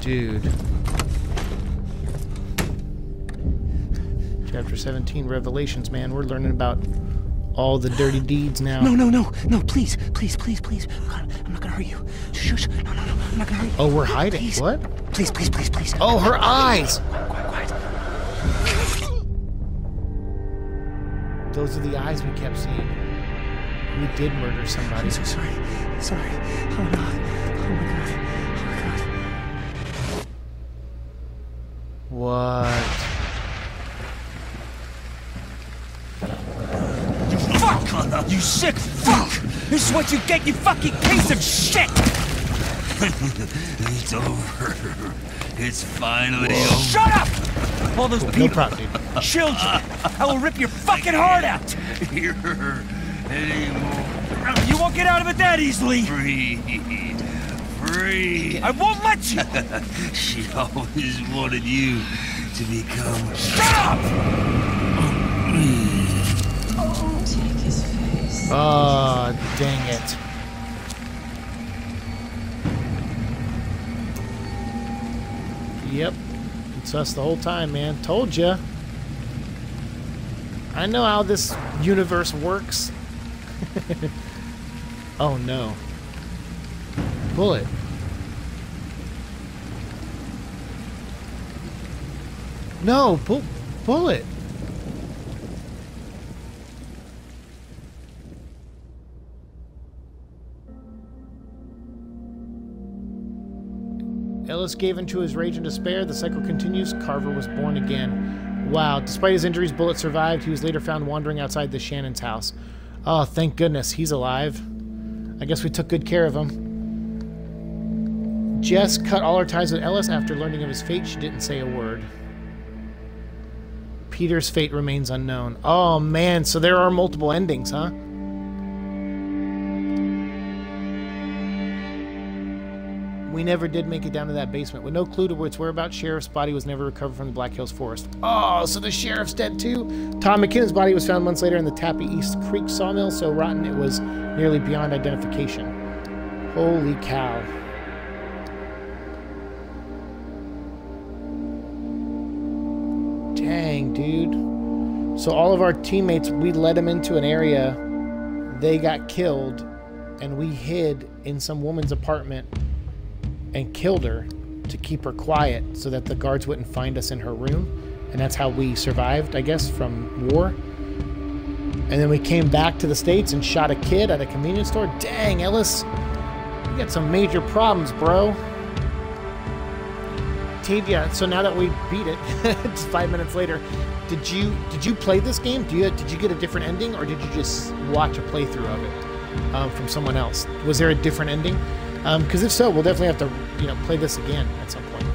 Dude. Chapter 17, Revelations, man. We're learning about all the dirty deeds now. No, no, no, no, please, please, please, please. God, I'm not gonna hurt you. Shush, shush. No, no, no, I'm not gonna hurt you. Oh, we're hiding. Please. What? Please, please, please, please. Oh, her eyes! Quiet, quiet. Those are the eyes we kept seeing. We did murder somebody. I'm so sorry. Sorry. Oh, God. Oh, my God. What? You fuck! You sick fuck! This is what you get, you fucking piece of shit! It's over. It's finally over. Shut up! All those people, children, I will rip your fucking heart out! Here anymore. You won't get out of it that easily! Free. I won't let you! She always wanted you to become... Shut up! Oh, take his face. Oh, dang it. Yep. It's us the whole time, man. Told ya. I know how this universe works. Oh, no. Bullet. No, bullet. Ellis gave in to his rage and despair. The cycle continues. Carver was born again. Wow. Despite his injuries, Bullet survived. He was later found wandering outside the Shannon's house. Oh, thank goodness. He's alive. I guess we took good care of him. Jess cut all her ties with Ellis after learning of his fate. She didn't say a word. Peter's fate remains unknown. Oh, man. So there are multiple endings, huh? We never did make it down to that basement. With no clue to its whereabouts, Sheriff's body was never recovered from the Black Hills Forest. Oh, so the Sheriff's dead, too? Tom McKinnon's body was found months later in the Tappy East Creek sawmill, so rotten it was nearly beyond identification. Holy cow. Dang, dude. So all of our teammates, we led them into an area, they got killed, and we hid in some woman's apartment and killed her to keep her quiet so that the guards wouldn't find us in her room, and that's how we survived, I guess, from war. And then we came back to the States and shot a kid at a convenience store. Dang, Ellis, you got some major problems, bro. Tavia, so now that we beat it, it's 5 minutes later. Did you play this game? Did you get a different ending, or did you just watch a playthrough of it from someone else? Was there a different ending? Because if so, we'll definitely have to play this again at some point.